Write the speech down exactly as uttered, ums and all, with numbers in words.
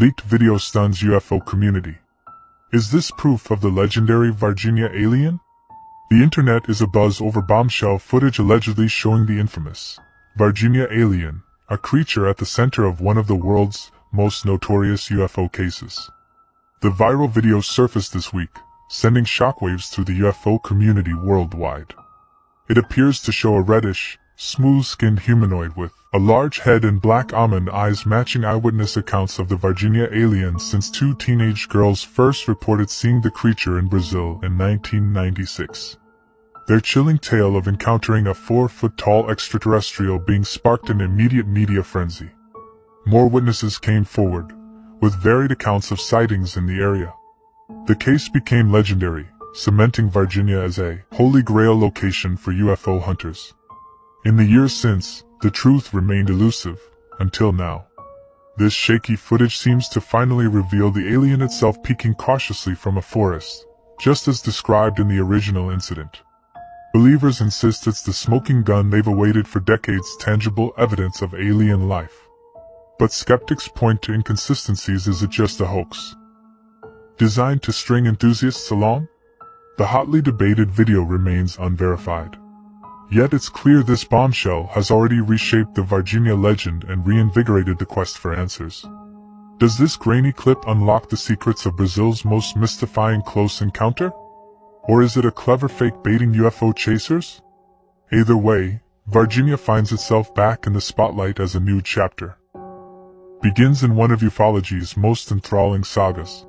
Leaked video stuns U F O community. Is this proof of the legendary Varginha alien? The internet is abuzz over bombshell footage allegedly showing the infamous Varginha alien, a creature at the center of one of the world's most notorious U F O cases. The viral video surfaced this week, sending shockwaves through the U F O community worldwide. It appears to show a reddish, smooth-skinned humanoid with a large head and black almond eyes, matching eyewitness accounts of the Varginha alien since two teenage girls first reported seeing the creature in Brazil in nineteen ninety-six. Their chilling tale of encountering a four-foot-tall extraterrestrial being sparked an immediate media frenzy. More witnesses came forward, with varied accounts of sightings in the area. The case became legendary, cementing Varginha as a holy grail location for U F O hunters. In the years since, the truth remained elusive, until now. This shaky footage seems to finally reveal the alien itself peeking cautiously from a forest, just as described in the original incident. Believers insist it's the smoking gun they've awaited for decades, tangible evidence of alien life. But skeptics point to inconsistencies. Is it just a hoax designed to string enthusiasts along? The hotly debated video remains unverified. Yet it's clear this bombshell has already reshaped the Varginha legend and reinvigorated the quest for answers. Does this grainy clip unlock the secrets of Brazil's most mystifying close encounter? Or is it a clever fake baiting U F O chasers? Either way, Varginha finds itself back in the spotlight as a new chapter begins in one of ufology's most enthralling sagas.